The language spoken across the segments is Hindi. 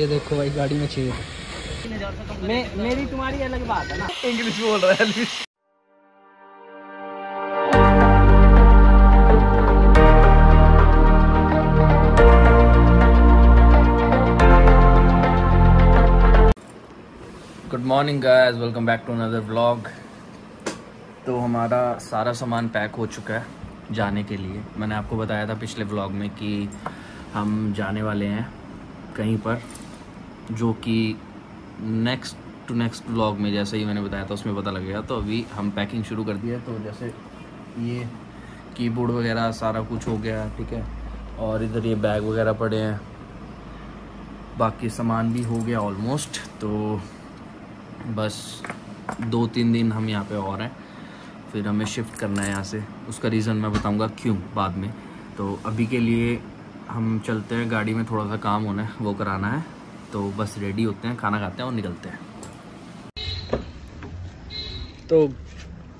ये देखो भाई गाड़ी में चाहिए मेरी तुम्हारी अलग बात है ना। इंग्लिश बोल रहा है Elvish. Good morning guys, welcome back to another vlog. तो हमारा सारा सामान पैक हो चुका है जाने के लिए। मैंने आपको बताया था पिछले व्लॉग में कि हम जाने वाले हैं कहीं पर, जो कि नेक्स्ट व्लॉग में, जैसे ही मैंने बताया था उसमें पता लगेगा। तो अभी हम पैकिंग शुरू कर दिया। तो जैसे ये कीबोर्ड वगैरह सारा कुछ हो गया, ठीक है। और इधर ये बैग वगैरह पड़े हैं, बाकी सामान भी हो गया ऑलमोस्ट। तो बस 2-3 दिन हम यहाँ पे और हैं, फिर हमें शिफ्ट करना है यहाँ से। उसका रीज़न मैं बताऊँगा क्यों बाद में। तो अभी के लिए हम चलते हैं, गाड़ी में थोड़ा सा काम होना है, वो कराना है। तो बस रेडी होते हैं, खाना खाते हैं और निकलते हैं। तो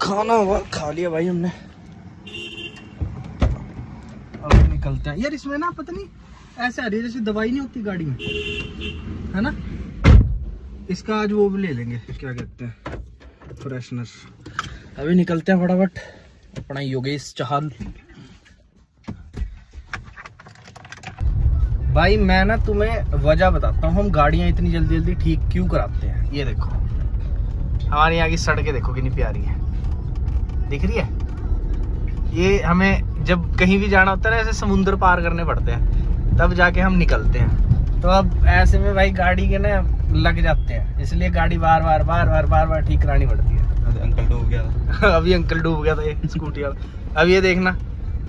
खाना हुआ खा लिया भाई हमने, अब निकलते हैं। यार इसमें ना पता नहीं ऐसे आ रही है जैसे दवाई नहीं होती गाड़ी में, है ना। इसका आज वो भी ले लेंगे, क्या कहते हैं, फ्रेशनर। अभी निकलते हैं फटाफट। अपना योगेश चहल भाई, मैं ना तुम्हें वजह बताता हूँ हम गाड़ियाँ इतनी जल्दी जल्दी ठीक क्यों कराते हैं। ये देखो हमारे यहाँ की सड़कें देखो कितनी प्यारी हैं, दिख रही है। ये हमें जब कहीं भी जाना होता है ना, ऐसे समुंदर पार करने पड़ते हैं, तब जाके हम निकलते हैं। तो अब ऐसे में भाई गाड़ी के ना लग जाते हैं, इसलिए गाड़ी बार बार बार बार बार बार ठीक करानी पड़ती है। अंकल डूब गया अभी अंकल डूब गया था ये स्कूटी वाला। अब ये देखना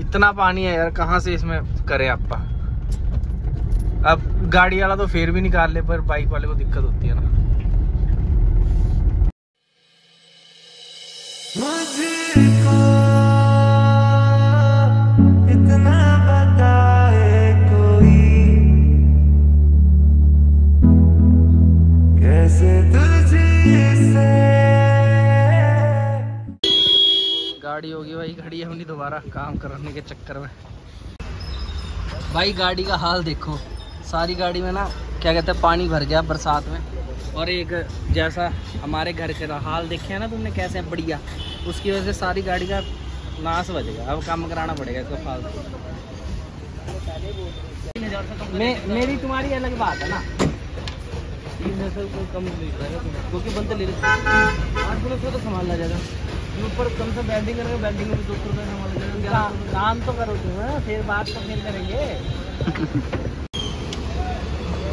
इतना पानी है यार, कहाँ से इसमें करें आपा। अब गाड़ी वाला तो फिर भी निकाल ले, पर बाइक वाले को दिक्कत होती है ना। मुझको इतना पता है कोई कैसे तुझे से। गाड़ी होगी भाई, गाड़ी हमने दोबारा काम करने के चक्कर में। भाई गाड़ी का हाल देखो, सारी गाड़ी में ना क्या कहते हैं पानी भर गया बरसात में। और एक जैसा हमारे घर के हाल देखे हैं ना तुमने कैसे है, बढ़िया। उसकी वजह से सारी गाड़ी का नाश बचेगा। अब काम कराना पड़ेगा इसको फालतू। मेरी तुम्हारी अलग बात है ना। 3,000 को कम क्योंकि बनते ले लेते 800 तो संभालना जाएगा। ऊपर कम से बेल्डिंग करेंगे, बेल्डिंग में 200 संभालना। काम तो करो तुम, फिर बात तो फिर करेंगे।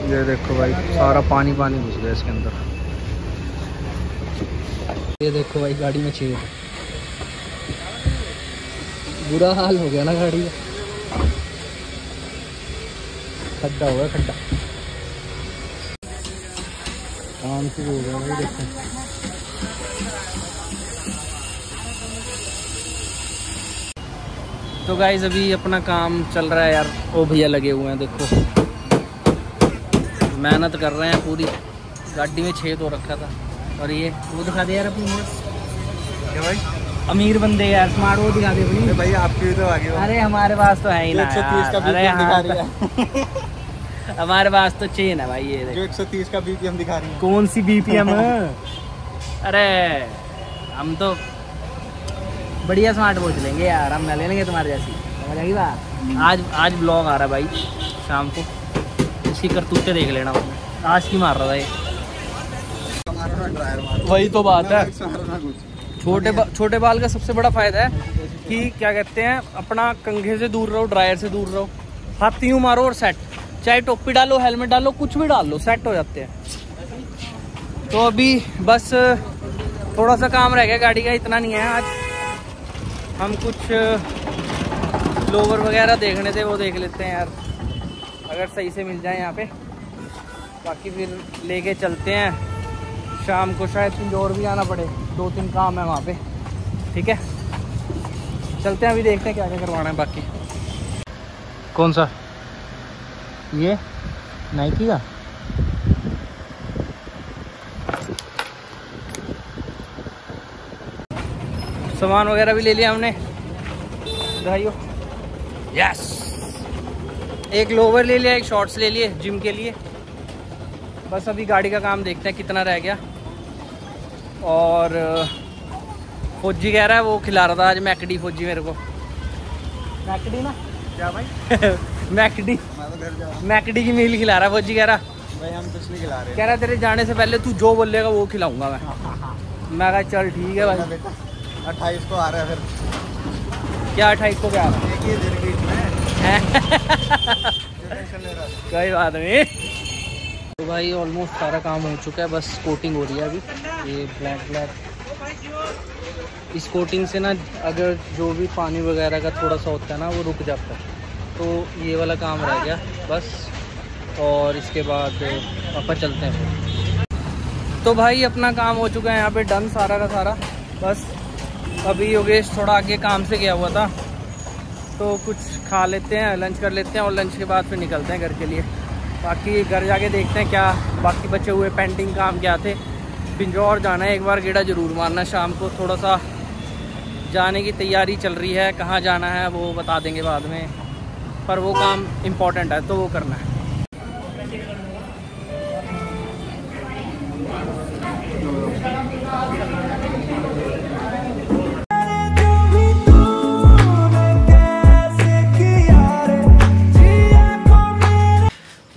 ये देखो भाई सारा पानी पानी घुस गया इसके अंदर। ये देखो भाई गाड़ी में छेद, बुरा हाल हो गया ना गाड़ी का, खड्डा हो गया खड्डा। काम शुरू हो गया भाई, देखो तो गाइस अभी अपना काम चल रहा है यार। ओ भैया लगे हुए हैं, देखो मेहनत कर रहे हैं पूरी। गाड़ी में छेद हो रखा था। और ये वो दिखा दे यार अपनी क्या भाई, अमीर बंदे यार स्मार्ट वो दिखा दे अपनी। भाई आपकी तो आगे, अरे हमारे पास तो है ही ना, अरे हमारे पास तो चेन है भाई। ये जो 130 का बीपीएम दिखा रही है, कौन सी बीपीएम अरे हम तो बढ़िया स्मार्ट वॉच लेंगे यार, हम ना ले लेंगे तुम्हारे जैसी, समझ आएगी बात। आज ब्लॉग आ रहा भाई शाम को, इसकी करतूतें देख लेना। आज की मार रहा था ये, वही तो बात है। छोटे बाल का सबसे बड़ा फायदा है कि क्या कहते हैं, अपना कंघे से दूर रहो, ड्रायर से दूर रहो, हाथ यूँ मारो और सेट। चाहे टोपी डालो, हेलमेट डालो, कुछ भी डाल लो, सेट हो जाते हैं। तो अभी बस थोड़ा सा काम रह गया गाड़ी का, इतना नहीं है आज। हम कुछ लोवर वगैरह देखने थे, वो देख लेते हैं यार, अगर सही से मिल जाए यहाँ पे। बाकी फिर लेके चलते हैं शाम को, शायद कुछ और भी आना पड़े, 2-3 काम है वहाँ पे, ठीक है। चलते हैं अभी, देखते हैं क्या क्या करवाना है बाकी। कौन सा ये नाइकी का, सामान वगैरह भी ले लिया हमने भाइयों। यस, एक लोवर ले लिया, एक शॉर्ट्स ले लिए जिम के लिए, बस अभी गाड़ी का काम देखते हैं कितना रह गया। और फौजी कह रहा है वो खिला रहा था आज मैकडी, फौजी मेरे को मैकडी ना क्या भाई मैकडी मैकडी की मील खिला रहा है फौजी, कह रहा भाई हम कुछ नहीं खिला रहे, कह रहा तेरे जाने से पहले तू जो बोलेगा वो खिलाऊंगा मैं कहा चल ठीक है भाई। 28 को आ रहा है फिर क्या? 28 को क्या आ रहा है? कोई बात नहीं। तो भाई ऑलमोस्ट सारा काम हो चुका है, बस कोटिंग हो रही है अभी। ये ब्लैक इस कोटिंग से ना अगर जो भी पानी वगैरह का थोड़ा सा होता है ना वो रुक जाता है, तो ये वाला काम रह गया बस। और इसके बाद अपन चलते हैं। तो भाई अपना काम हो चुका है यहाँ पे डन सारा का सारा। बस अभी योगेश थोड़ा आगे काम से गया हुआ था, तो कुछ खा लेते हैं, लंच कर लेते हैं और लंच के बाद फिर निकलते हैं घर के लिए। बाकी घर जाके देखते हैं क्या बाकी बचे हुए पेंटिंग काम क्या थे। पिंजौर जाना है एक बार, गेड़ा ज़रूर मारना शाम को। थोड़ा सा जाने की तैयारी चल रही है, कहाँ जाना है वो बता देंगे बाद में, पर वो काम इम्पोर्टेंट है तो वो करना है।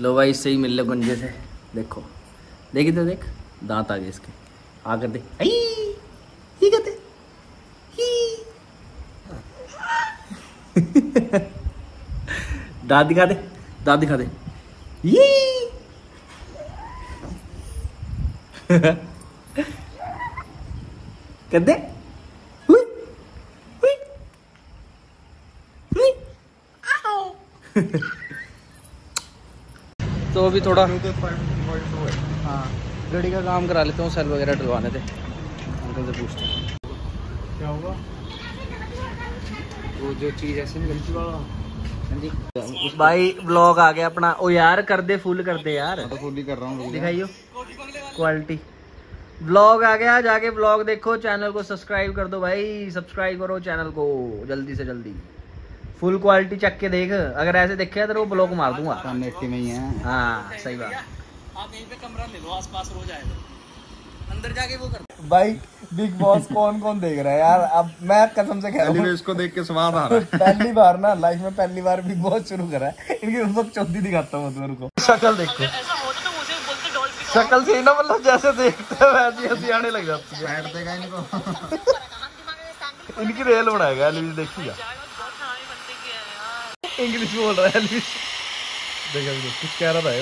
लो भाई इससे ही मिल लो गंजे से, देखो देखी तो देख दांत आ गए इसके, आकर दे ही कहते दांत दिखा दे, दांत दिखा दे ये कर दे हुई हुई हुई आओ। तो अभी थोड़ा हाँ गाड़ी का काम करा लेते हूँ, सेल वगैरह डलवाने थे, अंकल से पूछते हैं क्या होगा वो जो चीज़ ऐसे निकलती वाला। भाई ब्लॉग आ गया अपना। ओ यार कर दे फुल कर दे यार, तो फुल ही कर रहा हूँ, दिखाइयो क्वालिटी। ब्लॉग आ गया, जाके ब्लॉग देखो, चैनल को सब्सक्राइब कर दो भाई, सब्सक्राइब करो चैनल को जल्दी से जल्दी। फुल क्वालिटी चेक के देख, अगर ऐसे देखे तो वो ब्लॉग मार दूंगा। नहीं है हाँ सही बात, आप यहीं पे कमरा ले लो आसपास, रोज आएगा अंदर जाके वो कर। भाई बिग बॉस कौन कौन देख रहा है यार, अब मैं कसम से कह रहा हूं इसको देख के स्वाद आ रहा है। पहली बार ना लाइफ में पहली बार बिग बॉस शुरू करा है, इनकी उस वक्त चौथी दिखाता हूं मेरे को। शक्ल देखो, शक्ल से ना मतलब जैसे देखते वैसे हंसी आने लग जाती है। बैठतेगा इनको इनकी रेल बनाएगा एल्विश, देखिएगा इंग्लिश बोल रहा है एल्विश, देखो कुछ कह रहा है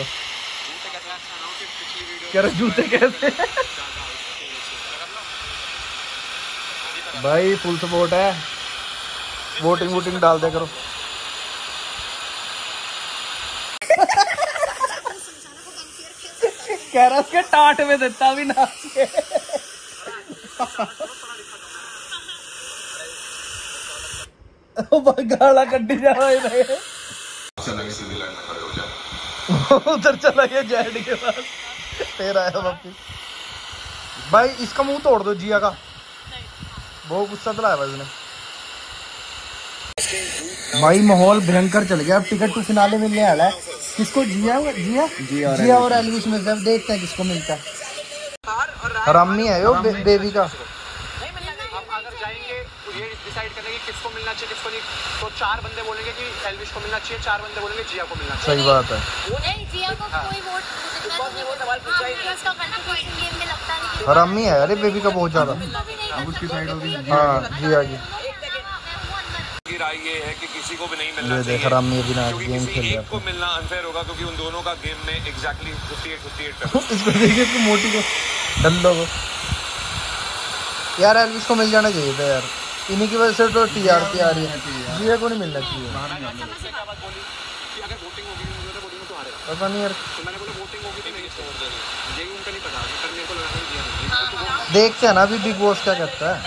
वो, जूते कैसे। भाई फुल सपोर्ट है, वोटिंग वोटिंग डाल दिया करो। कह रहा उसके टाट में देता भी नाच के। गाला कटी जा रहा है, उधर चला गया जेड के पास, तेरा आया वापिस। भाई इसका मुंह तोड़ दो जिया का, बहुत गुस्सा चलाया भाई उसने। भाई माहौल भयंकर चल गया, अब टिकट टू फिनाले मिलने वाला है। किसको जिया जिया जिया और एल्विश में जब देखते हैं किसको मिलता है। रम्मी है यो बेबी का सही बात है। रम्मी है अरे बेबी का बहुत ज्यादा उसकी साइड होगी। हाँ जी आगे राय ये है कि किसी को भी नहीं मिलना चाहिए, क्योंकि किसी एक को मिलना अनफेयर होगा, क्योंकि उन दोनों का गेम में एग्जैक्टली 58 देखिए तो मोटी को डंडों को यार एल्विश को मिल जाना चाहिए था यार, इन्हीं की वजह से तो टीआरपी आ रही है, जीए को नहीं मिलना चाहिए। पता नहीं यार देखते हैं ना अभी बिग बॉस क्या करता है।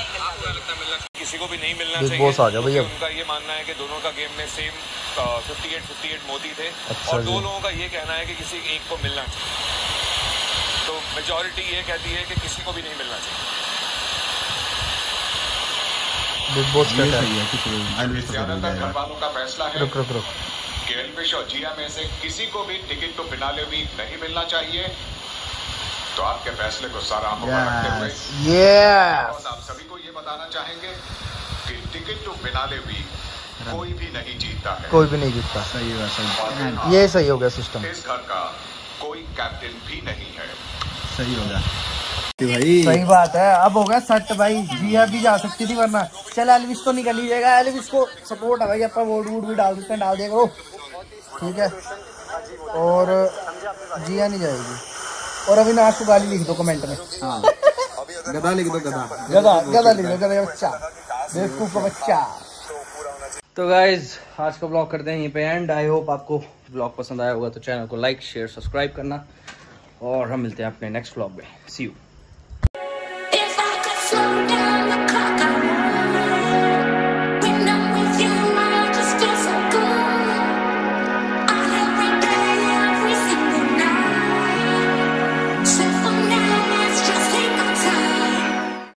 किसी को भी नहीं मिलना चाहिए, बिग बॉस आ गया भैया। उनका ये मानना है कि दोनों का गेम में सेम 58 मोदी थे। अच्छा और दो लोगों का ये कहना है कि किसी एक को मिलना चाहिए, तो मेजॉरिटी ये कहती है कि किसी को भी नहीं मिलना चाहिए। बिग बॉस क्या है? रुक रुक रुक, एल्विश और जिया में से किसी को भी टिकट टू फिनाले भी नहीं मिलना चाहिए। तो आपके फैसले को सारा आंखों में रखते हुए आप सभी को ये बताना चाहेंगे कि टिकट टू फिनाले वीक कोई भी नहीं जीतता है, कोई भी नहीं जीतता। सही है, सही ये सही हो गया सिस्टम। इस घर का कोई कैप्टन भी नहीं है। सही होगा भाई, सही बात है। अब हो गया सट भाई, जिया भी जा सकती थी वरना। चल एल्विश को निकल ही जाएगा, एल्विश को सपोर्ट है भाई, अपन वोट वोट भी डाल देते हैं, डाल देगा वो, ठीक है। और जिया नहीं जाएगी। और अभी नाश को गाली लिख दो कमेंट में, हाँ गधा लिख दो, गधा गधा गधा लिख दो, गधा बच्चा बेवकूफ का बच्चा। तो गाइज आज का ब्लॉग करते हैं यहीं पे एंड। आई होप आपको ब्लॉग पसंद आया होगा, तो चैनल को लाइक शेयर सब्सक्राइब करना और हम मिलते हैं अपने नेक्स्ट ब्लॉग में। See you.